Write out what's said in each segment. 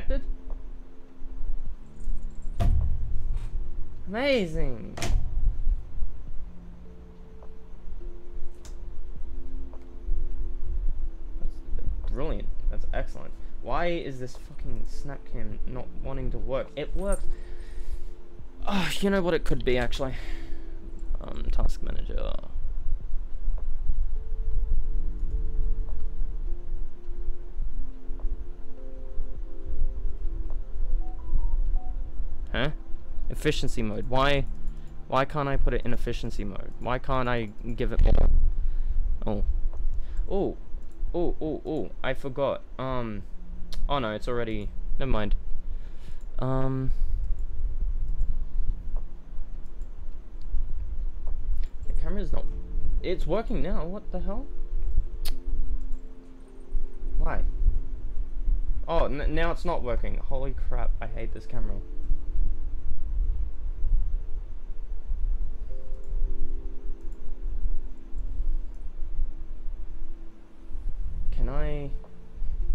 connected? Amazing. That's brilliant. That's excellent. Why is this fucking Snap Cam not wanting to work? It works. Oh, you know what it could be, actually. Task manager. Huh? Efficiency mode. Why can't I put it in efficiency mode? Why can't I give it more? Oh, I forgot. Oh no, it's already, never mind. The camera's not, it's working now, what the hell? Why? Oh, now it's not working. Holy crap, I hate this camera.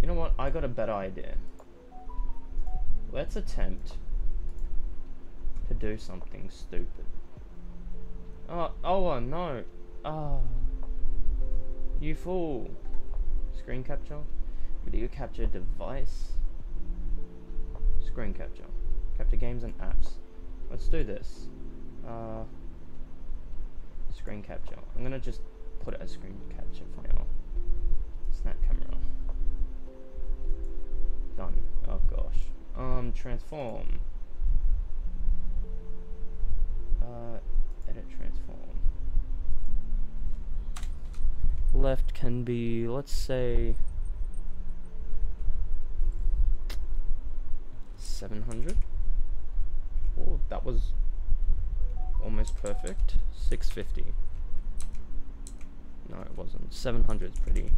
You know what, I got a better idea. Let's attempt to do something stupid. Oh no. You fool. Screen capture. Video capture device. Screen capture. Capture games and apps. Let's do this. Screen capture. I'm gonna just put it as screen capture for now. Snap camera. Done. Oh gosh. Transform. Edit transform. Left can be, let's say, 700. Oh, that was almost perfect. 650. No, it wasn't. 700 is pretty.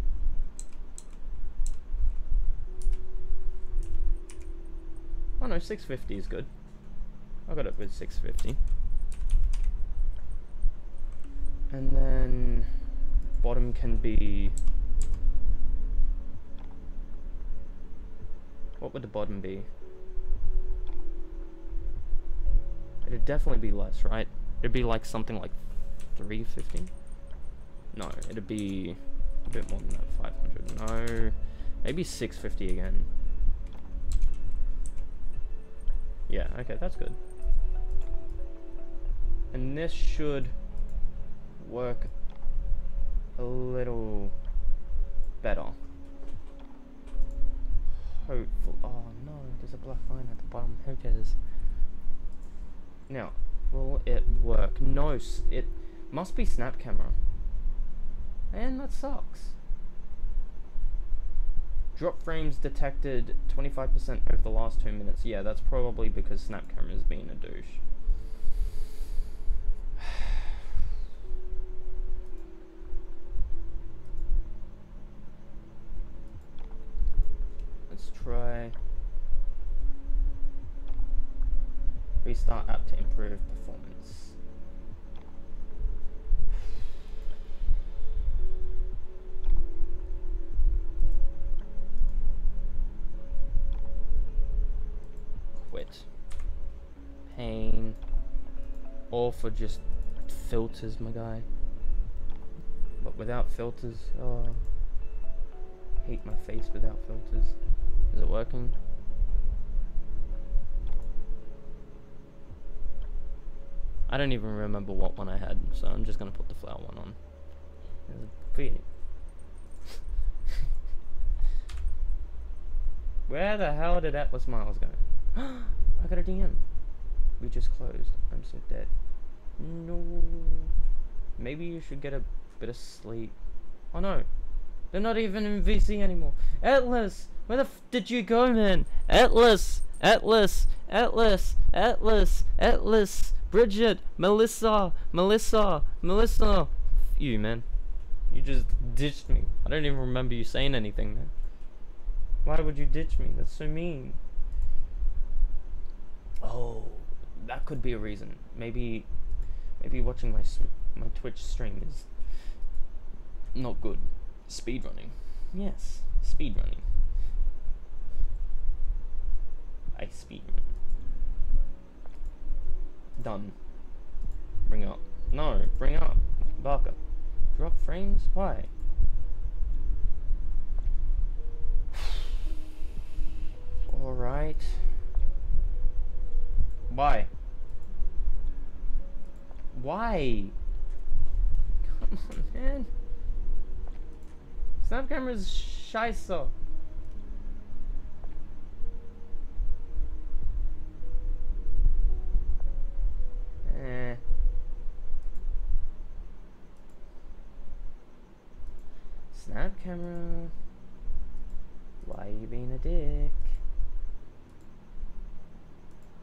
Oh no, 650 is good. I got it with 650. And then bottom can be, what would the bottom be? It'd definitely be less, right? It'd be like something like 350? No, it'd be a bit more than that, 500. No, maybe 650 again. Yeah, okay, that's good. And this should work a little better. Hopeful. Oh no, there's a black line at the bottom. Who cares? Now, will it work? No, it must be Snap Camera. And that sucks. Drop frames detected 25% over the last 2 minutes. Yeah, that's probably because Snap Camera's been a douche. Let's try restart app to improve performance. Pain, or for just filters, my guy. But without filters, oh, hate my face without filters. Is it working? I don't even remember what one I had, so I'm just gonna put the flower one on. There's a bit. Where the hell did Atlas Miles go? I got a DM. We just closed. I'm so dead. No. Maybe you should get a bit of sleep. Oh no. They're not even in VC anymore. Atlas! Where the f did you go, man? Atlas! Atlas! Atlas! Atlas! Atlas! Bridget! Melissa! Melissa! Melissa! You, man. You just ditched me. I don't even remember you saying anything, man. Why would you ditch me? That's so mean. Oh, that could be a reason. Maybe watching my Twitch stream is not good. Speedrunning. Yes, speedrunning. Ace speed. Done. Bring up. No, bring up. Barker. Drop frames? Why? Alright. Why? Why? Come on, man. Snap camera's scheiße. Snap camera. Why are you being a dick?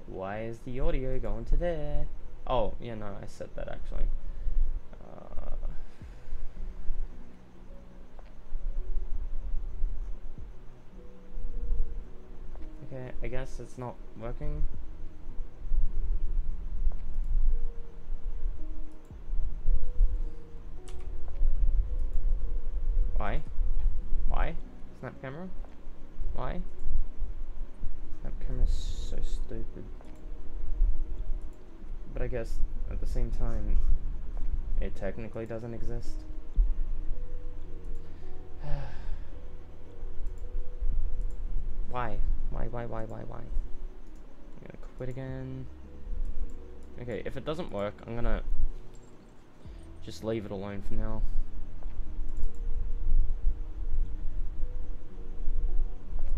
Why is the audio going to there? Oh, yeah, no, I said that actually. Okay, I guess it's not working. Why? Why? Snap camera? Why? Snap camera's so stupid. But I guess at the same time, it technically doesn't exist. Why? Why? I'm gonna quit again. Okay, if it doesn't work, I'm gonna just leave it alone for now.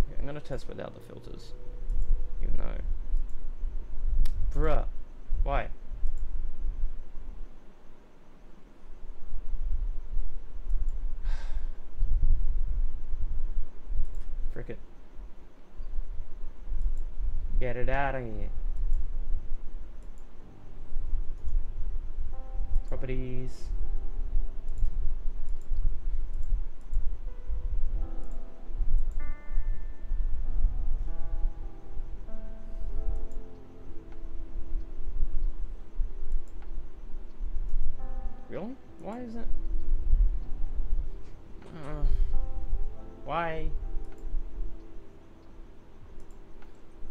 Okay, I'm gonna test without the filters. Even though... Bruh. Why? Frick it. Get it out of here. Properties. Really? Why is it? Why?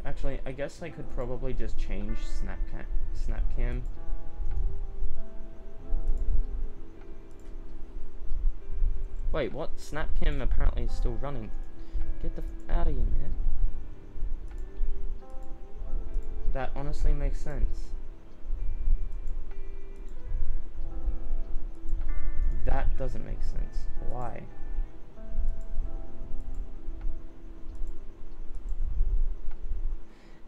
Actually, I guess I could probably just change Snap Cam. Wait, what? Snap Cam apparently is still running. Get the f out of here, man. That honestly makes sense. That doesn't make sense. Why?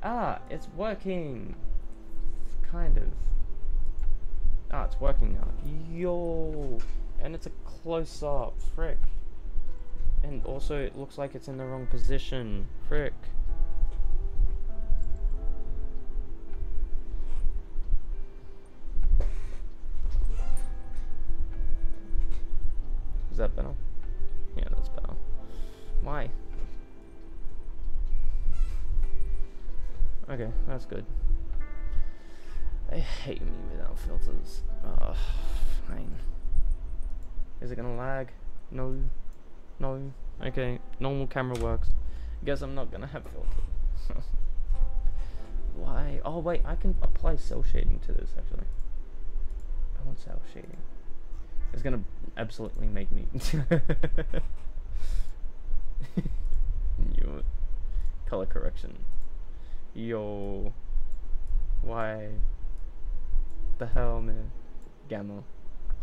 Ah, it's working! Kind of. Ah, it's working now. Yo! And it's a close-up. Frick. And also, it looks like it's in the wrong position. Frick. Is that better? Yeah, that's better. Why? Okay, that's good. They hate me without filters. Oh, fine. Is it gonna lag? No. No. Okay, normal camera works. Guess I'm not gonna have filters. Why? Oh wait, I can apply cell shading to this actually. I want cell shading. It's gonna absolutely make me. New color correction. Yo, why the hell, man? Gamma.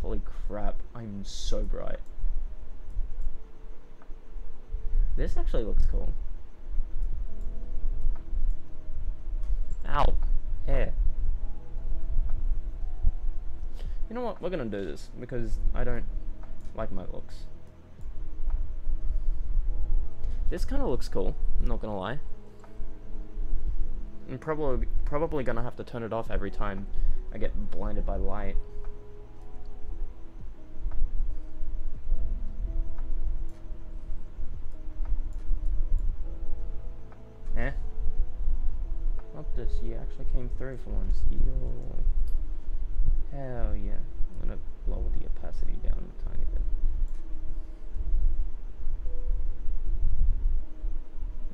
Holy crap, I'm so bright. This actually looks cool. Ow, hair. You know what, we're gonna do this because I don't like my looks. This kind of looks cool, I'm not gonna lie. I'm probably gonna have to turn it off every time I get blinded by light. Eh? Not this, you actually came through for once. Yo. Hell yeah. I'm gonna lower the opacity down a tiny bit.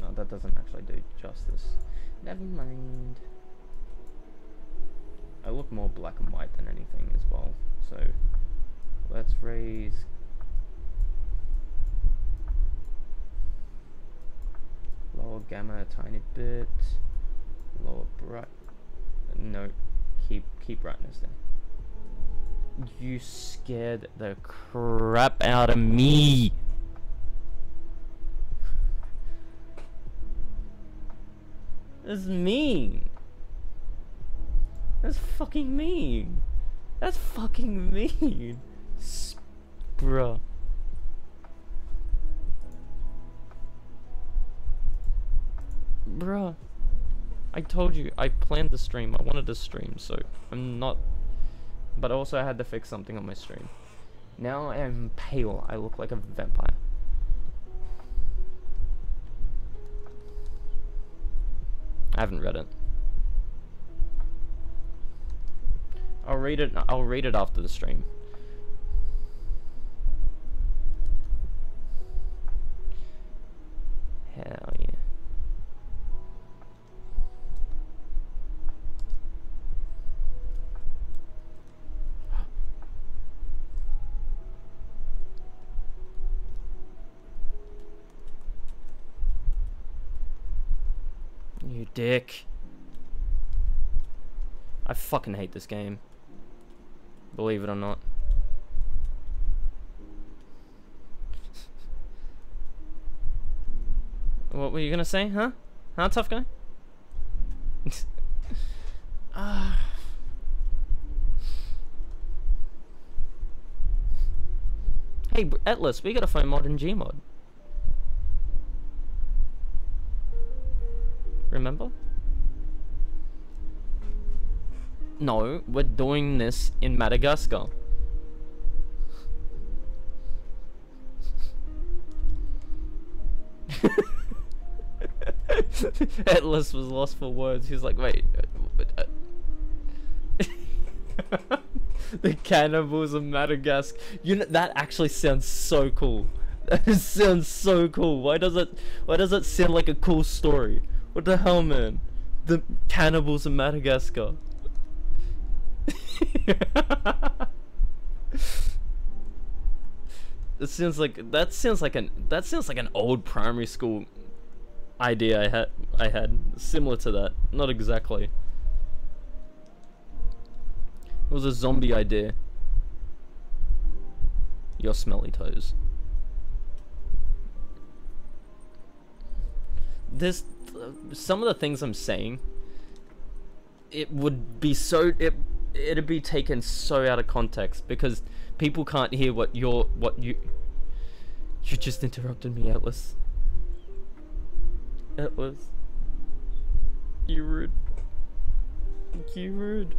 No, that doesn't actually do justice. Never mind. I look more black and white than anything as well, so let's raise lower gamma a tiny bit, lower bright, no, keep brightness there. You scared the crap out of me. That's mean. That's fucking mean. That's fucking mean. Bruh. Bruh. I told you, I planned the stream. I wanted to stream, so I'm not. But also I had to fix something on my stream. Now I am pale. I look like a vampire. I haven't read it. I'll read it after the stream. Hell yeah. You dick. I fucking hate this game. Believe it or not. What were you gonna say, huh? Huh, tough guy? Hey, Atlas, we gotta find mod in GMod. Remember? No, we're doing this in Madagascar. Atlas was lost for words. He's like, wait. The cannibals of Madagascar. You know, that actually sounds so cool. That sounds so cool. Why does it sound like a cool story? What the hell, man? The cannibals of Madagascar. It sounds like that sounds like an old primary school idea I had similar to that. Not exactly. It was a zombie idea. Your smelly toes. This some of the things I'm saying, it would be so it'd be taken so out of context because people can't hear what you're you just interrupted me, Atlas. Atlas, you rude. You rude.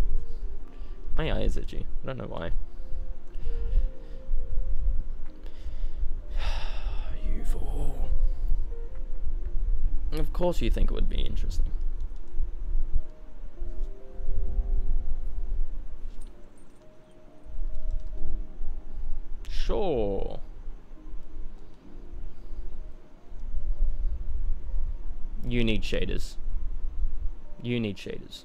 My eye is itchy. I don't know why. You fool. Of course you think it would be interesting. Sure. You need shaders. You need shaders.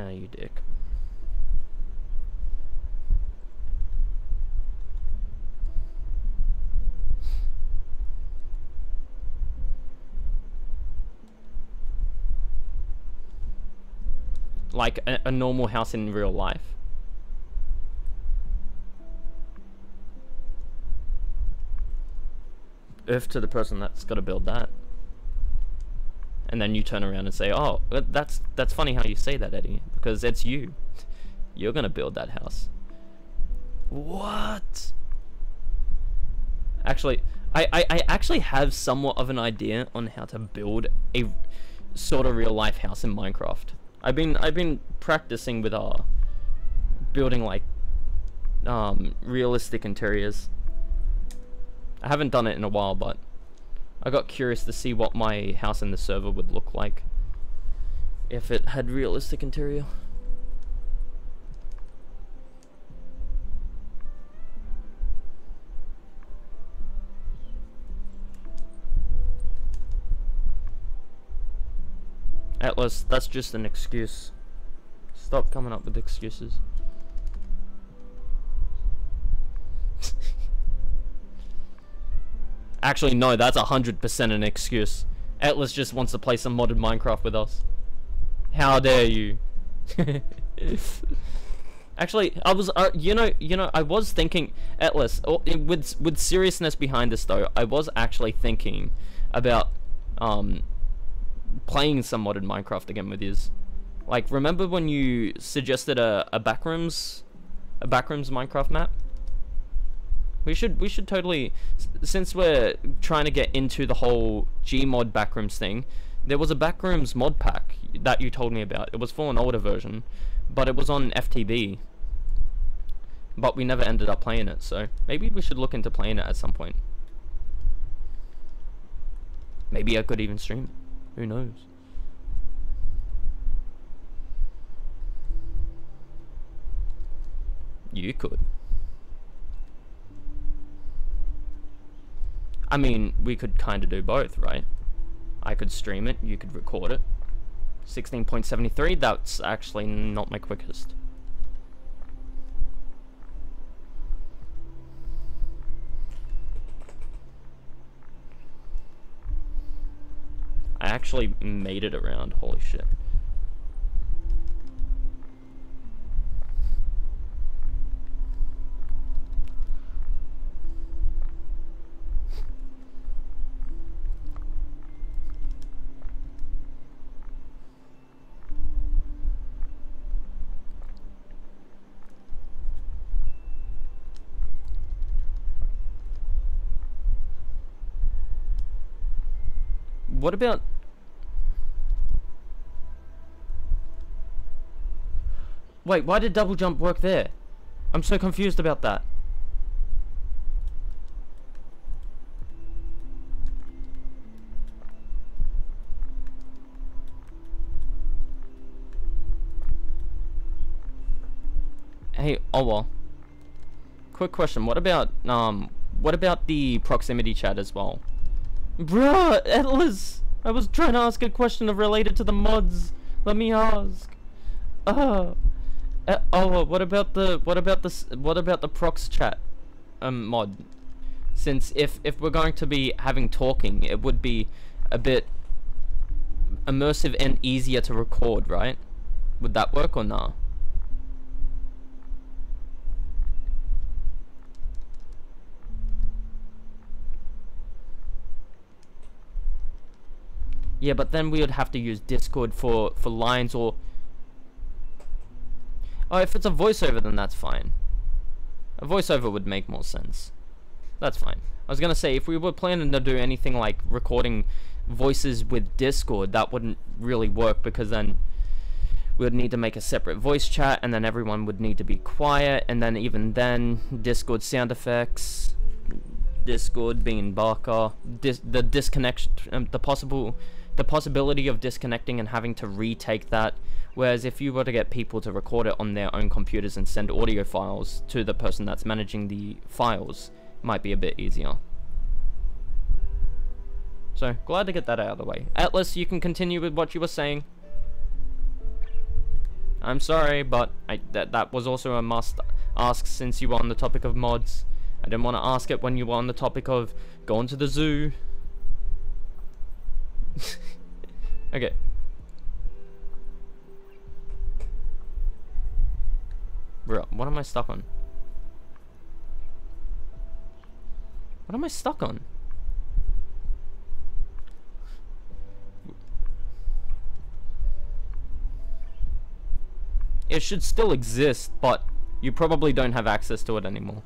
Ah, you dick. Like a normal house in real life. Earth to the person that's got to build that. And then you turn around and say, oh, that's funny how you say that, Eddie, because it's you. You're going to build that house. What? Actually, I actually have somewhat of an idea on how to build a sort of real life house in Minecraft. I've been practicing with our building like realistic interiors. I haven't done it in a while, but I got curious to see what my house in the server would look like if it had realistic interior. Atlas, that's just an excuse. Stop coming up with excuses. Actually, no, that's 100% an excuse. Atlas just wants to play some modded Minecraft with us. How dare you? Actually, I was, you know, I was thinking, Atlas, with seriousness behind this though, I was actually thinking about, playing some modded Minecraft again with yous. Like, remember when you suggested a backrooms Minecraft map? We should totally, since we're trying to get into the whole GMod backrooms thing, there was a backrooms mod pack that you told me about. It was for an older version, but it was on FTB. But we never ended up playing it, so maybe we should look into playing it at some point. Maybe I could even stream it. Who knows? You could. I mean, we could kind of do both, right? I could stream it, you could record it. 16.73, that's actually not my quickest. I actually made it around, holy shit. What about... Wait, why did double jump work there? I'm so confused about that. Hey, Owa. Quick question, what about the proximity chat as well? Bruh, Atlas! I was trying to ask a question related to the mods. Let me ask. Oh, what about the prox chat mod? Since if we're going to be having talking, it would be a bit immersive and easier to record, right? Would that work or nah? Yeah, but then we would have to use Discord for lines or... Oh, if it's a voiceover, then that's fine. A voiceover would make more sense. That's fine. I was gonna say, if we were planning to do anything like recording voices with Discord, that wouldn't really work because then we would need to make a separate voice chat and then everyone would need to be quiet, and then even then, Discord sound effects, Discord being barker, the disconnection, the possibility of disconnecting and having to retake that, whereas if you were to get people to record it on their own computers and send audio files to the person that's managing the files, might be a bit easier. So, glad to get that out of the way. Atlas, you can continue with what you were saying. I'm sorry, but that was also a must ask since you were on the topic of mods. I didn't want to ask it when you were on the topic of going to the zoo. Okay. Bro, what am I stuck on? What am I stuck on? It should still exist, but you probably don't have access to it anymore.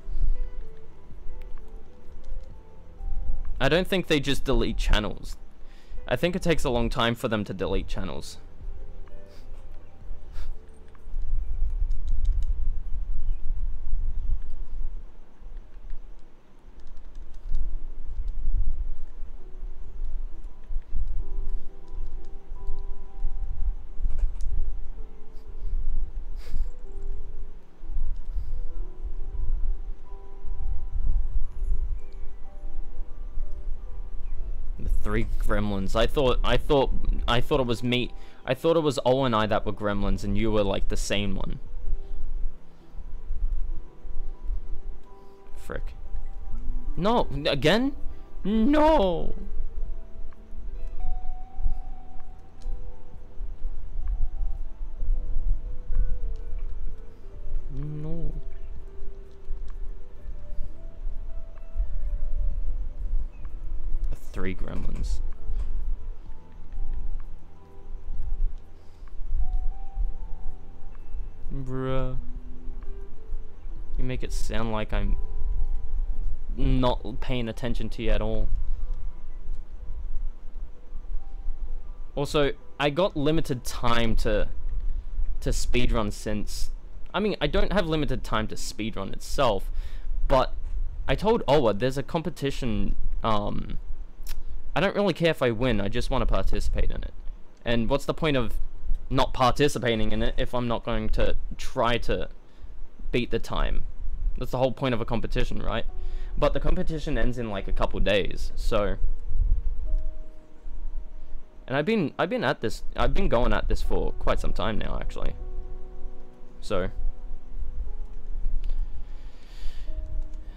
I don't think they just delete channels. I think it takes a long time for them to delete channels. three gremlins. I thought it was me. I thought it was Owa and I that were gremlins, and you were like the sane one. Frick. No, again? No. No. Three gremlins. Bruh. You make it sound like I'm not paying attention to you at all. Also, I got limited time to speedrun since... I mean, I don't have limited time to speedrun itself, but I told Owa there's a competition, I don't really care if I win, I just want to participate in it. And what's the point of not participating in it if I'm not going to try to beat the time? That's the whole point of a competition, right? But the competition ends in like a couple days, so... And I've been going at this for quite some time now, actually. So...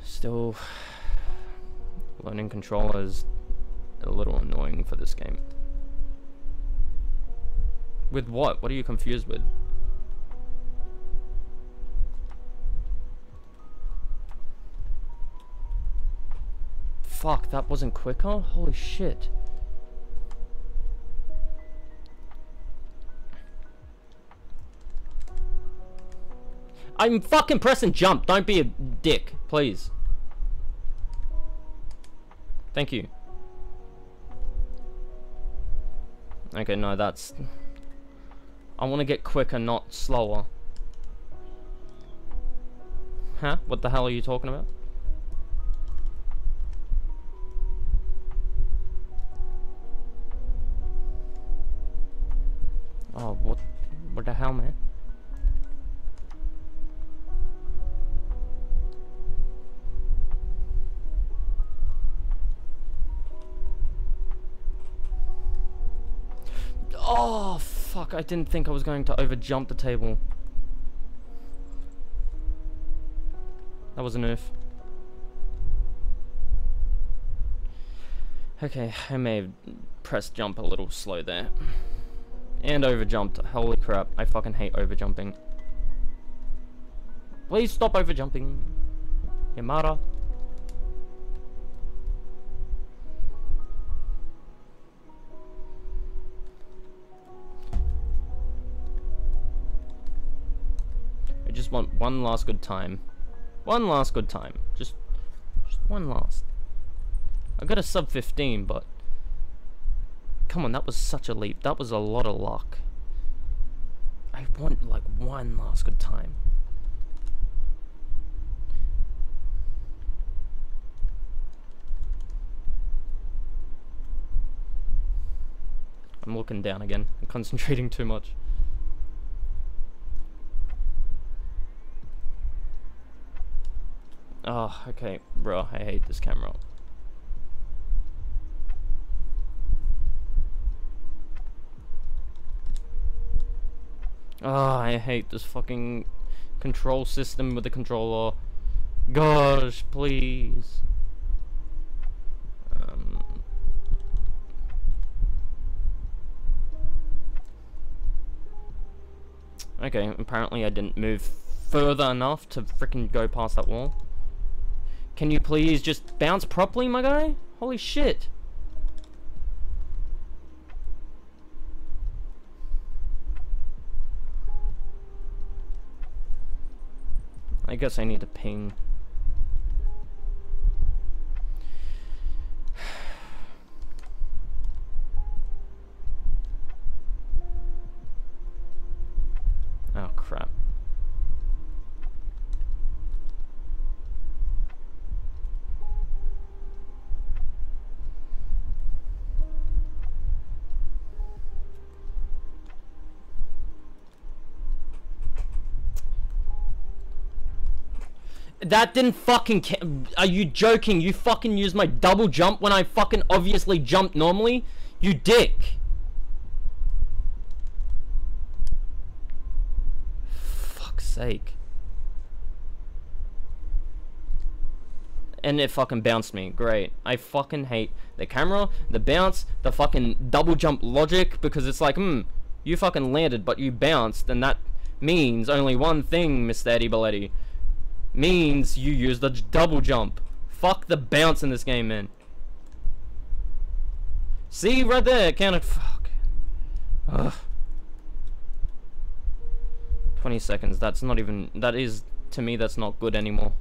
Still... learning controllers... a little annoying for this game. With what? What are you confused with? Fuck, that wasn't quicker? Holy shit. I'm fucking pressing jump. Don't be a dick, please. Thank you. Okay, no, that's... I want to get quicker, not slower. Huh? What the hell are you talking about? Oh, what the hell, man? Oh, fuck, I didn't think I was going to over-jump the table. That was a nerf. Okay, I may have pressed jump a little slow there. And over-jumped. Holy crap, I fucking hate over-jumping. Please stop over-jumping. Yamada. Just want one last good time. One last good time. Just one last. I got a sub 15, but come on, that was such a leap. That was a lot of luck. I want like one last good time. I'm looking down again. I'm concentrating too much. Oh, okay, bro, I hate this camera. Oh, I hate this fucking control system with the controller. Gosh, please. Okay, apparently I didn't move further enough to freaking go past that wall. Can you please just bounce properly, my guy? Holy shit. I guess I need to ping. Oh, crap. That didn't fucking Are you joking? You fucking used my double jump when I fucking obviously jumped normally? You dick. Fuck's sake. And it fucking bounced me. Great. I fucking hate the camera, the bounce, the fucking double jump logic, because it's like, you fucking landed, but you bounced, and that means only one thing, Mr. Eddie Baledy. Means you use the double jump. Fuck the bounce in this game, man. See, right there, count it. Fuck. Ugh. 20 seconds. That's not even. That is, to me, that's not good anymore.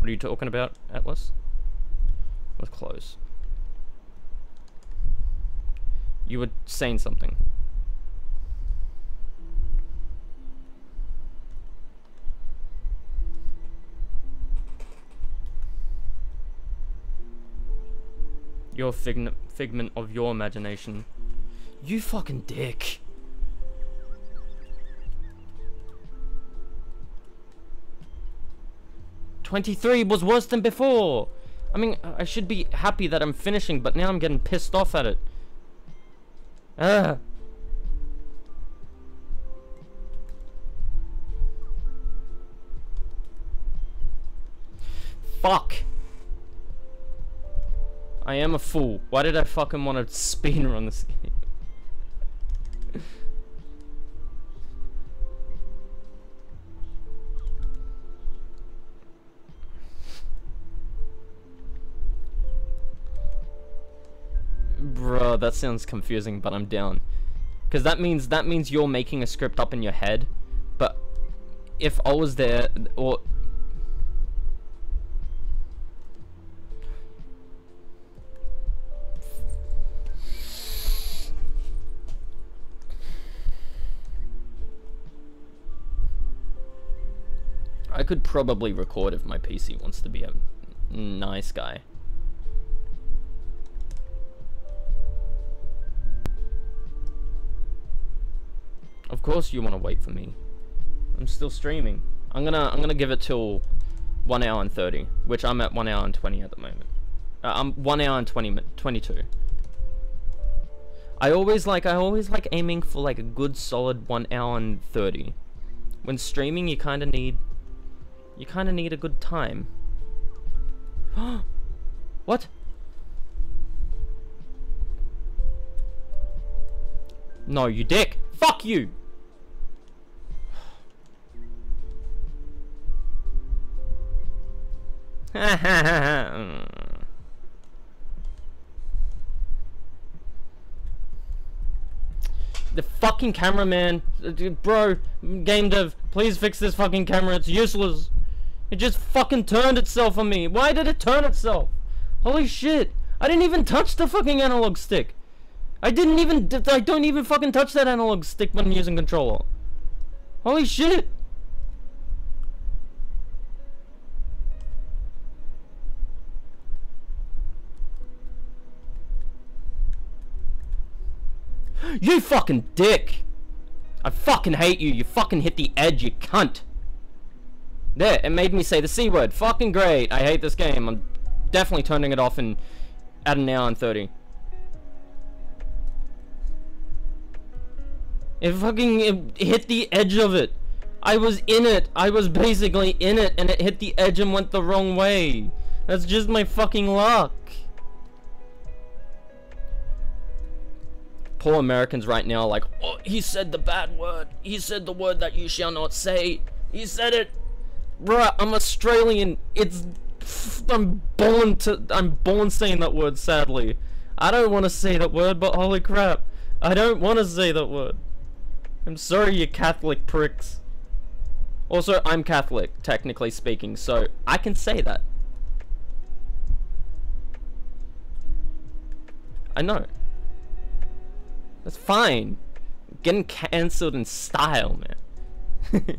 What are you talking about, Atlas? Let's close. You were saying something. You're a figment of your imagination. You fucking dick. '23 was worse than before. I mean, I should be happy that I'm finishing, but now I'm getting pissed off at it. Ugh. Fuck. I am a fool. Why did I fucking want to speedrun this game? Bro, that sounds confusing, but I'm down. Because that means you're making a script up in your head. But if I was there, or... I could probably record if my PC wants to be a nice guy. Of course you want to wait for me. I'm still streaming. I'm gonna give it till 1 hour and 30, which I'm at 1 hour and 20 at the moment. I'm 1 hour and 22. I always like aiming for like a good solid 1 hour and 30. When streaming, you kind of need a good time. What? No, you dick. Fuck you! The fucking cameraman, bro, game dev, please fix this fucking camera, it's useless. It just fucking turned itself on me. Why did it turn itself? Holy shit, I didn't even touch the fucking analog stick. I don't even fucking touch that analog stick when I'm using controller. Holy shit! You fucking dick! I fucking hate you, you fucking hit the edge, you cunt! There, it made me say the C word. Fucking great, I hate this game. I'm definitely turning it off in at 1 hour and 30. It hit the edge of it. I was in it. I was basically in it, and it hit the edge and went the wrong way. That's just my fucking luck. Poor Americans right now are like, oh, he said the bad word. He said the word that you shall not say. He said it. Bruh, I'm Australian. I'm born saying that word, sadly. I don't want to say that word, but holy crap. I don't want to say that word. I'm sorry, you Catholic pricks. Also, I'm Catholic, technically speaking, so I can say that. I know. That's fine. Getting cancelled in style, man.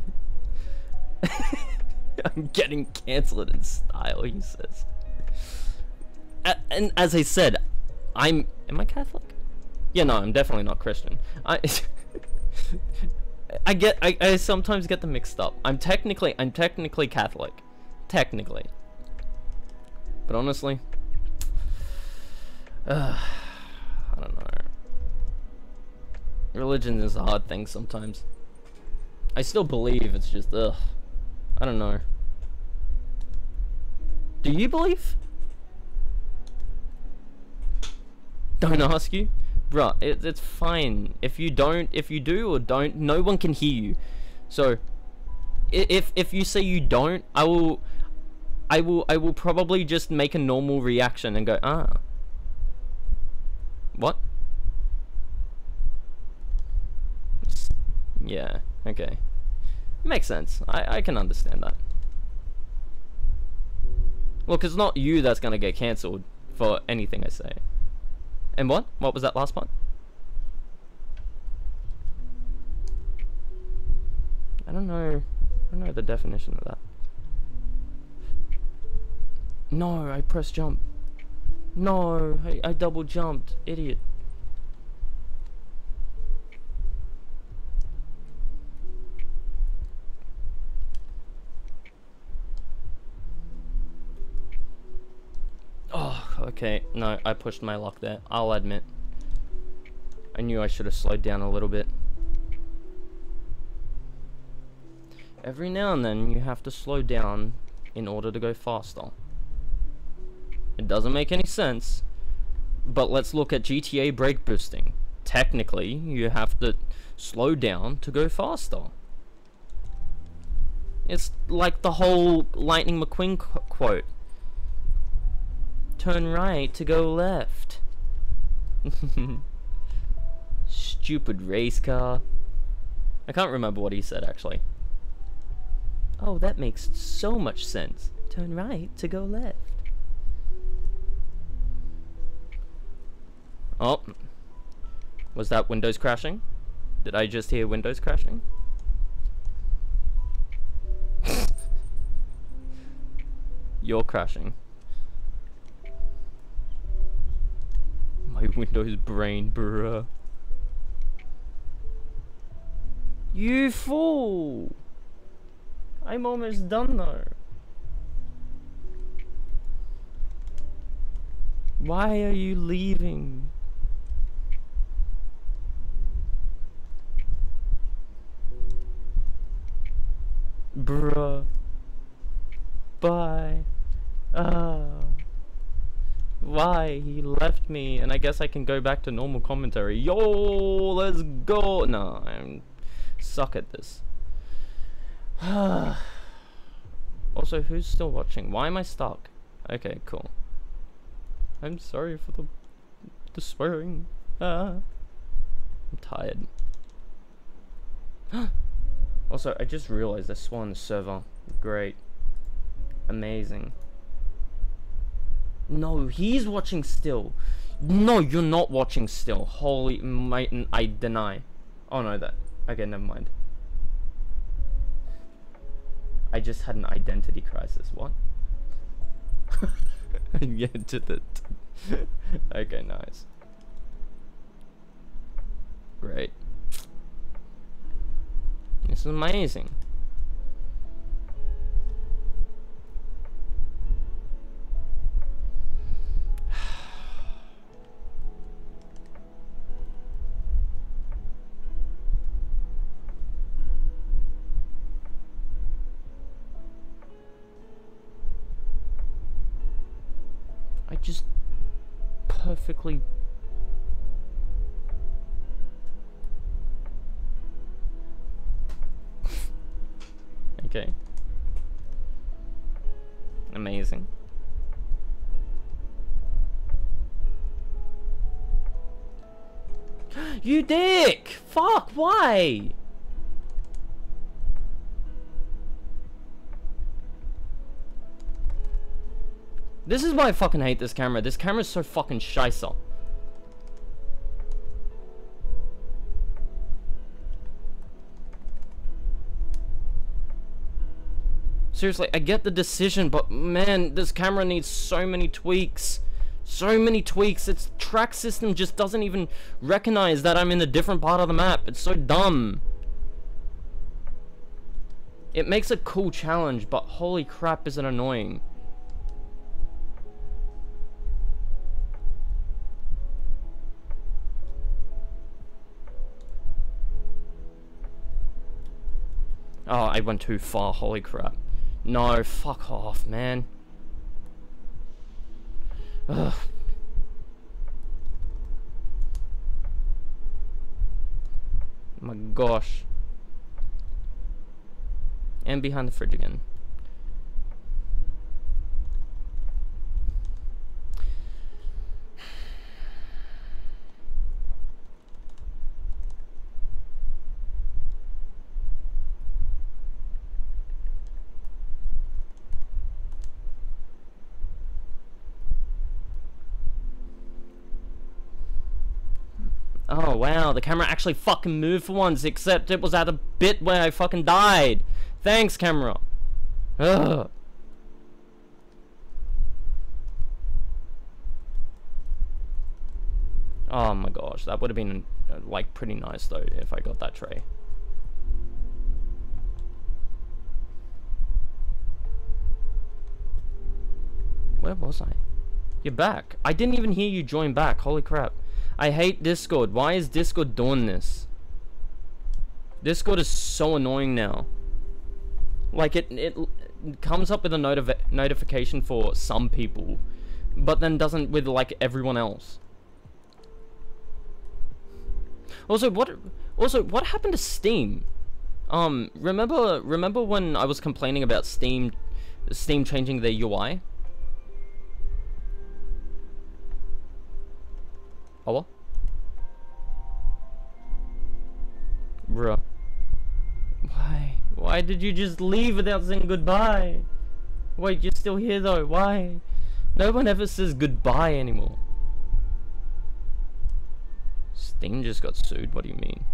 I'm getting cancelled in style, he says. And as I said, am I Catholic? Yeah, no, I'm definitely not Christian. I sometimes get them mixed up. I'm technically Catholic. Technically. But honestly, I don't know. Religion is a hard thing sometimes. I still believe, it's just, I don't know. Do you believe? Don't ask you. Bruh, it's fine. If you don't, if you do or don't, no one can hear you. So, if you say you don't, I will probably just make a normal reaction and go, ah. What? Yeah, okay. Makes sense. I can understand that. Look, it's not you that's gonna get cancelled for anything I say. And what? What was that last part? I don't know the definition of that. No, I pressed jump. No, I double jumped. Idiot. Oh, okay. No, I pushed my luck there. I'll admit. I knew I should have slowed down a little bit. Every now and then, you have to slow down in order to go faster. It doesn't make any sense, but let's look at GTA brake boosting. Technically, you have to slow down to go faster. It's like the whole Lightning McQueen quote. Turn right to go left. Stupid race car. I can't remember what he said, actually. Oh, that makes so much sense. Turn right to go left. Oh, was that Windows crashing? Did I just hear Windows crashing? You're crashing. My Windows brain, bruh. You fool! I'm almost done though. Why are you leaving? Bruh. Bye. Why? He left me, and I guess I can go back to normal commentary. Yo, let's go. No, I suck at this. Also, who's still watching? Why am I stuck? Okay, cool. I'm sorry for the swearing. I'm tired. Also, I just realized I swore on the server. Great. Amazing. No, he's watching still. No, you're not watching still. Holy might I deny. Oh no, that. Okay, never mind. I just had an identity crisis. What? Yeah, to the. Okay, nice. Great. This is amazing. I just perfectly. Okay. Amazing. You dick! Fuck, why? This is why I fucking hate this camera. This camera's so fucking shiesel. Seriously, I get the decision, but man, this camera needs so many tweaks. So many tweaks. Its track system just doesn't even recognize that I'm in a different part of the map. It's so dumb. It makes a cool challenge, but holy crap is it annoying. Oh, I went too far, holy crap. No, fuck off, man. Ugh. My gosh. And behind the fridge again. Oh wow, the camera actually fucking moved for once, except it was at a bit where I fucking died. Thanks, camera. Ugh. Oh my gosh, that would have been like pretty nice though if I got that tray. Where was I? You're back. I didn't even hear you join back. Holy crap. I hate Discord. Why is Discord doing this? Discord is so annoying now. Like it comes up with a notification for some people, but then doesn't with like everyone else. Also what happened to Steam? Remember when I was complaining about Steam changing their UI? Owa? Bruh. Why? Why did you just leave without saying goodbye? Wait, you're still here though, why? No one ever says goodbye anymore. Steam just got sued, what do you mean?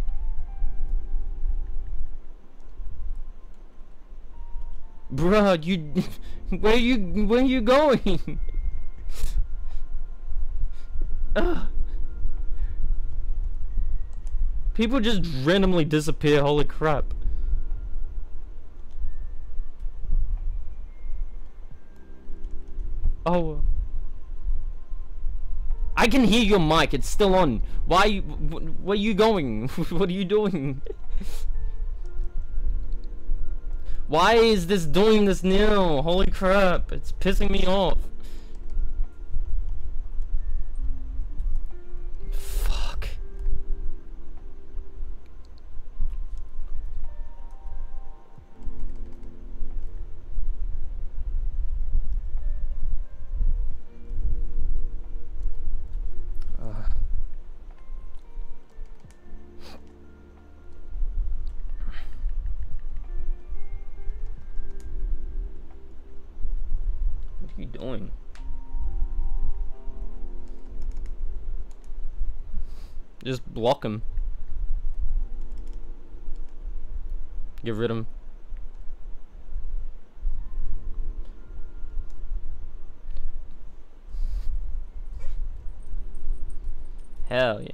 Bruh, you... Where you going? Ugh. People just randomly disappear, holy crap. Oh. I can hear your mic, it's still on. Why, where are you going? What are you doing? Why is this doing this now? Holy crap, it's pissing me off. Just block him. Get rid of him. Hell yeah.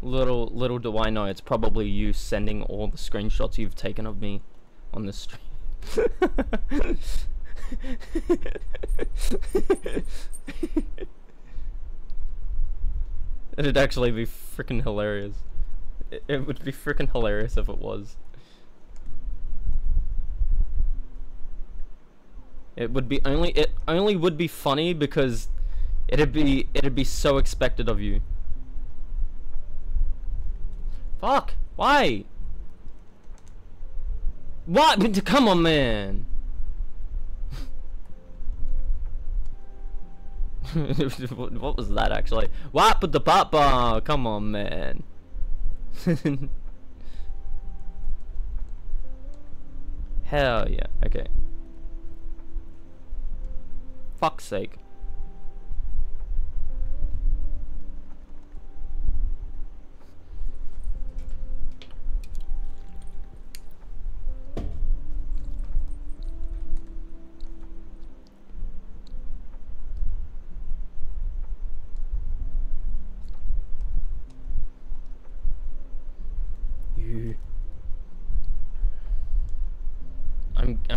Little do I know, it's probably you sending all the screenshots you've taken of me on this stream. It'd actually be freaking hilarious. It would be freaking hilarious if it was. It would be it only would be funny because it'd be so expected of you. Fuck! Why? What? Come on, man. What was that actually? Wap with the papa! Come on, man. Hell yeah. Okay. Fuck's sake.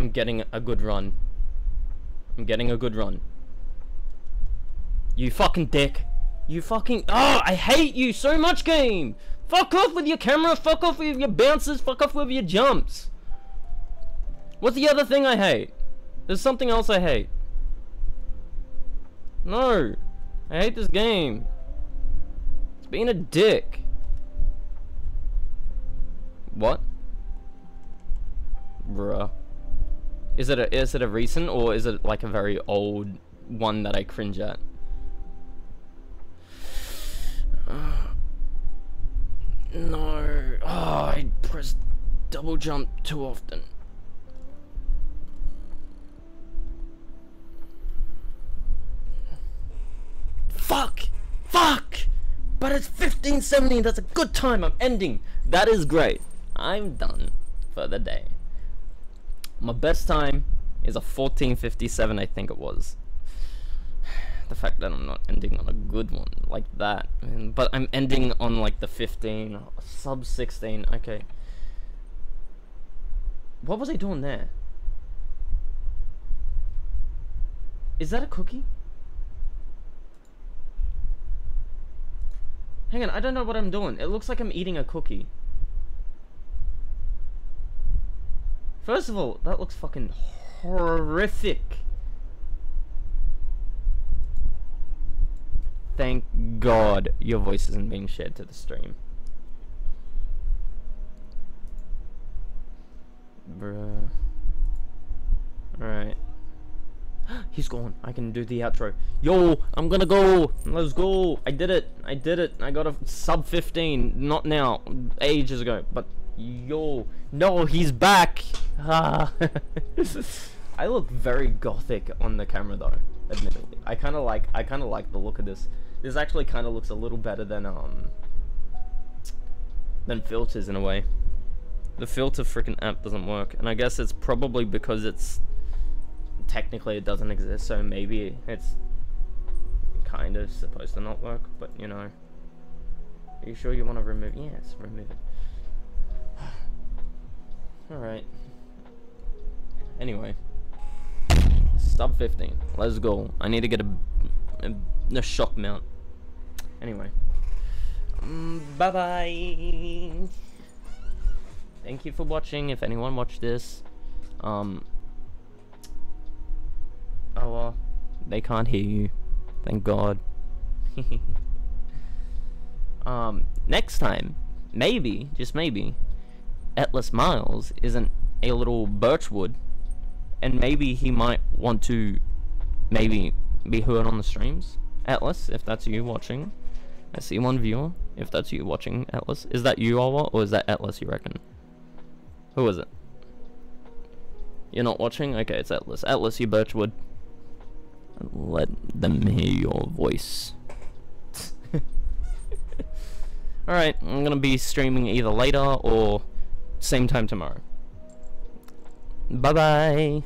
I'm getting a good run. I'm getting a good run. You fucking dick. You fucking... Oh, I hate you so much, game! Fuck off with your camera, fuck off with your bounces, fuck off with your jumps. What's the other thing I hate? There's something else I hate. No. I hate this game. It's being a dick. What? Bruh. Is it a recent, or is it like a very old one that I cringe at? No. Oh, I pressed double jump too often. Fuck! Fuck! But it's 15:17, that's a good time, I'm ending. That is great. I'm done for the day. My best time is a 14:57, I think it was. The fact that I'm not ending on a good one like that, but I'm ending on like the 15, sub 16, okay. What was I doing there? Is that a cookie? Hang on, I don't know what I'm doing. It looks like I'm eating a cookie. First of all, that looks fucking horrific. Thank God your voice isn't being shared to the stream. Bruh. Alright. He's gone. I can do the outro. Yo, I'm gonna go. Let's go. I did it. I did it. I got a sub 15. Not now. Ages ago. But yo. No, he's back. Ah. I look very gothic on the camera though, admittedly. I kind of like the look of this. This actually kind of looks a little better than filters in a way. The filter freaking app doesn't work, and I guess it's probably because it's technically it doesn't exist, so maybe it's kind of supposed to not work, but you know. Are you sure you want to remove? Yes, remove it. All right. Anyway, sub 15. Let's go. I need to get a shock mount. Anyway, bye bye. Thank you for watching. If anyone watched this, oh well, they can't hear you. Thank God. Next time, maybe, just maybe, Atlas Miles isn't a little birchwood. And maybe he might want to maybe be heard on the streams. Atlas, if that's you watching. I see one viewer. If that's you watching, Atlas. Is that you, Owa, or is that Atlas, you reckon? Who is it? You're not watching? Okay, it's Atlas. Atlas, you birchwood. Let them hear your voice. Alright, I'm gonna be streaming either later or same time tomorrow. Bye-bye.